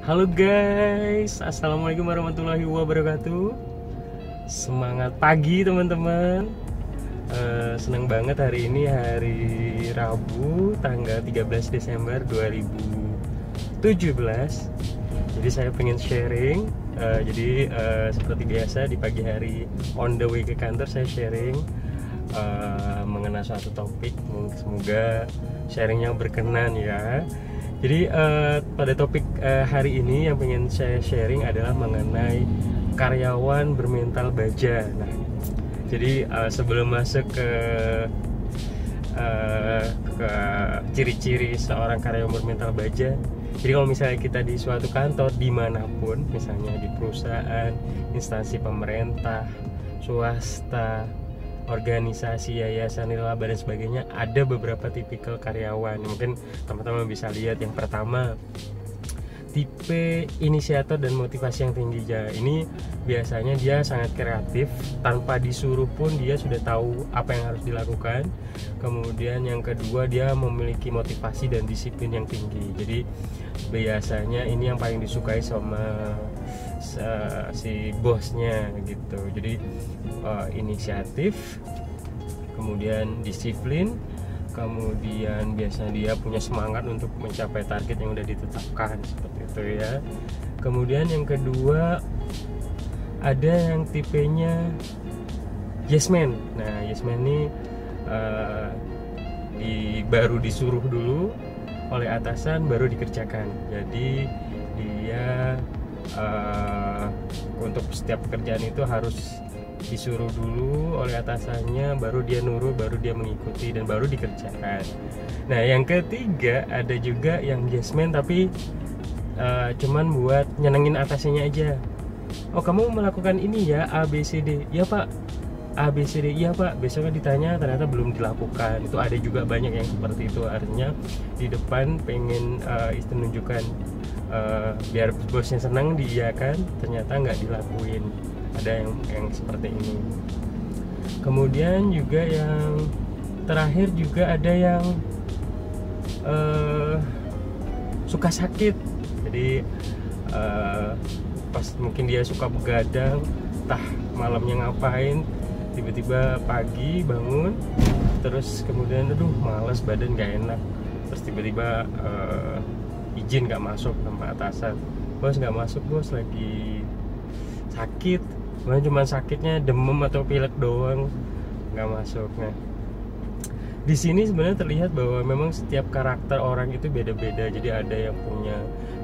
Halo guys, assalamualaikum warahmatullahi wabarakatuh. Semangat pagi teman-teman. Senang banget hari ini hari Rabu tanggal 13 Desember 2017. Jadi saya pengen sharing. Seperti biasa di pagi hari on the way ke kantor saya sharing mengenai suatu topik. Semoga sharingnya berkenan ya. Jadi pada topik hari ini yang pengen saya sharing adalah mengenai karyawan bermental baja. Nah, jadi sebelum masuk ke ciri-ciri seorang karyawan bermental baja. Jadi kalau misalnya kita di suatu kantor dimanapun, misalnya di perusahaan, instansi pemerintah, swasta, organisasi, yayasan, nilaba dan sebagainya, ada beberapa tipikal karyawan. Mungkin teman-teman bisa lihat yang pertama, tipe inisiator dan motivasi yang tinggi. Ini biasanya dia sangat kreatif, tanpa disuruh pun dia sudah tahu apa yang harus dilakukan. Kemudian yang kedua, dia memiliki motivasi dan disiplin yang tinggi. Jadi biasanya ini yang paling disukai sama si bosnya gitu. Jadi inisiatif, kemudian disiplin, kemudian biasanya dia punya semangat untuk mencapai target yang udah ditetapkan seperti itu ya. Kemudian yang kedua, ada yang tipenya yes man. Nah, yes man ini baru disuruh dulu oleh atasan baru dikerjakan. Jadi dia untuk setiap pekerjaan itu harus disuruh dulu oleh atasannya, baru dia nurut, baru dia mengikuti, dan baru dikerjakan. Nah, yang ketiga ada juga yang yes man tapi cuman buat nyenengin atasannya aja. Oh, kamu melakukan ini ya, ABCD. Ya Pak, ABCD. Iya Pak, besoknya ditanya ternyata belum dilakukan. Itu ada juga banyak yang seperti itu. Artinya di depan pengen menunjukkan biar bosnya senang, diiyakan, ternyata nggak dilakuin. Ada yang seperti ini. Kemudian juga yang terakhir juga ada yang suka sakit. Jadi pas mungkin dia suka begadang, entah malamnya ngapain, tiba-tiba pagi bangun, terus kemudian aduh malas, badan nggak enak, terus tiba-tiba izin nggak masuk sama atasan. Bos nggak masuk, bos lagi sakit, cuma sakitnya demam atau pilek doang, nggak masuk. Nah, di sini sebenarnya terlihat bahwa memang setiap karakter orang itu beda-beda. Jadi ada yang punya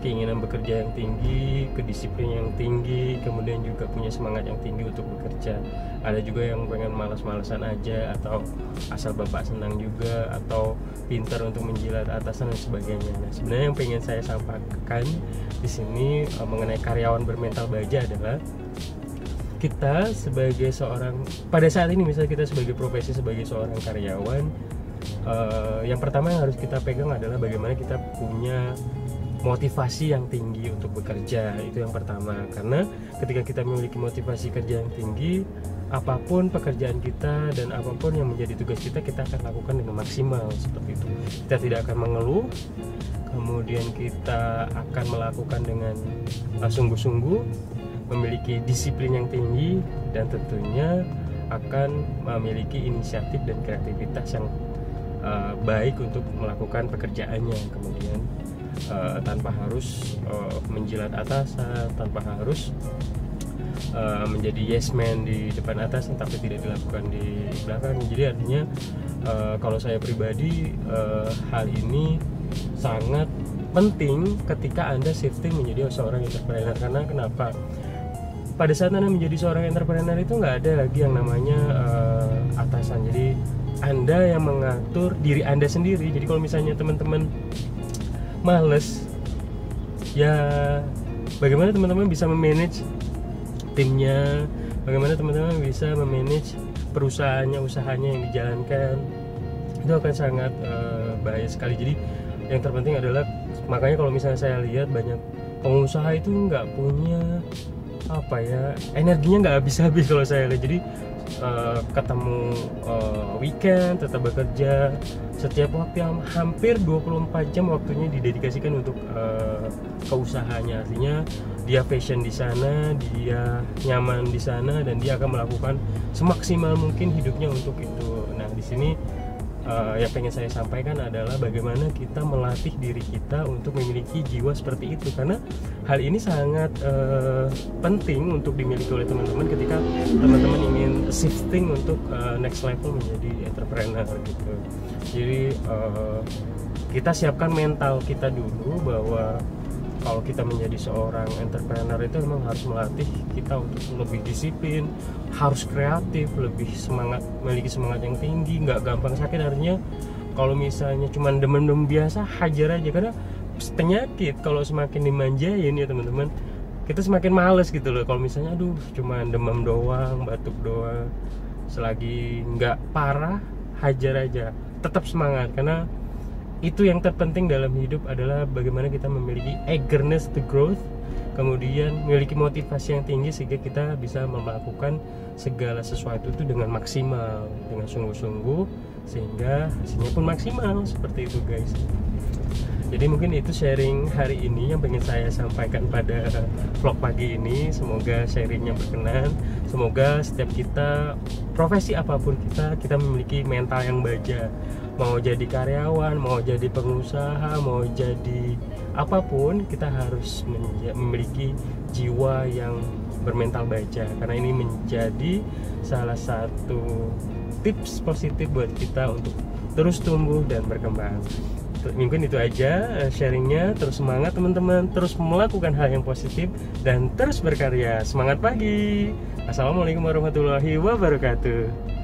keinginan bekerja yang tinggi, kedisiplinan yang tinggi, kemudian juga punya semangat yang tinggi untuk bekerja. Ada juga yang pengen malas-malasan aja, atau asal bapak senang juga, atau pintar untuk menjilat atasan dan sebagainya. Nah, sebenarnya yang pengen saya sampaikan di sini mengenai karyawan bermental baja adalah kita sebagai seorang, pada saat ini misalnya kita sebagai profesi sebagai seorang karyawan, yang pertama yang harus kita pegang adalah bagaimana kita punya motivasi yang tinggi untuk bekerja. Itu yang pertama, karena ketika kita memiliki motivasi kerja yang tinggi, apapun pekerjaan kita dan apapun yang menjadi tugas kita, kita akan lakukan dengan maksimal seperti itu. Kita tidak akan mengeluh, kemudian kita akan melakukan dengan sungguh-sungguh, memiliki disiplin yang tinggi, dan tentunya akan memiliki inisiatif dan kreativitas yang baik untuk melakukan pekerjaannya. Kemudian tanpa harus menjilat atasan, tanpa harus menjadi yes man di depan atasan tapi tidak dilakukan di belakang. Jadi artinya kalau saya pribadi, hal ini sangat penting ketika Anda shifting menjadi seorang entrepreneur. Karena kenapa? Pada saat Anda menjadi seorang entrepreneur itu nggak ada lagi yang namanya atasan. Jadi Anda yang mengatur diri Anda sendiri. Jadi kalau misalnya teman-teman males, ya bagaimana teman-teman bisa memanage timnya, bagaimana teman-teman bisa memanage perusahaannya, usahanya yang dijalankan, itu akan sangat bahaya sekali. Jadi yang terpenting adalah, makanya kalau misalnya saya lihat banyak pengusaha itu nggak punya energinya nggak habis-habis kalau saya lihat. Jadi ketemu weekend, tetap bekerja. Setiap waktu yang hampir 24 jam waktunya didedikasikan untuk keusahanya. Artinya dia passion di sana, dia nyaman di sana, dan dia akan melakukan semaksimal mungkin hidupnya untuk itu. Nah, di sini yang pengen saya sampaikan adalah bagaimana kita melatih diri kita untuk memiliki jiwa seperti itu, karena hal ini sangat penting untuk dimiliki oleh teman-teman ketika teman-teman ingin shifting untuk next level menjadi entrepreneur gitu. Jadi kita siapkan mental kita dulu bahwa kalau kita menjadi seorang entrepreneur itu memang harus melatih kita untuk lebih disiplin, harus kreatif, lebih semangat, memiliki semangat yang tinggi, nggak gampang sakit. Artinya kalau misalnya cuma demam-demam biasa, hajar aja, karena penyakit kalau semakin dimanjain ya teman-teman, kita semakin males gitu loh. Kalau misalnya aduh cuma demam doang, batuk doang, selagi nggak parah hajar aja, tetap semangat, karena itu yang terpenting dalam hidup adalah bagaimana kita memiliki eagerness to growth, kemudian memiliki motivasi yang tinggi sehingga kita bisa melakukan segala sesuatu itu dengan maksimal, dengan sungguh-sungguh, sehingga hasilnya pun maksimal, seperti itu guys. Jadi mungkin itu sharing hari ini yang pengen saya sampaikan pada vlog pagi ini. Semoga sharingnya berkenan, semoga setiap kita, profesi apapun kita, kita memiliki mental yang baja. Mau jadi karyawan, mau jadi pengusaha, mau jadi apapun, kita harus memiliki jiwa yang bermental baja, karena ini menjadi salah satu tips positif buat kita untuk terus tumbuh dan berkembang. Mungkin itu aja sharingnya. Terus semangat teman-teman, terus melakukan hal yang positif dan terus berkarya. Semangat pagi. Assalamualaikum warahmatullahi wabarakatuh.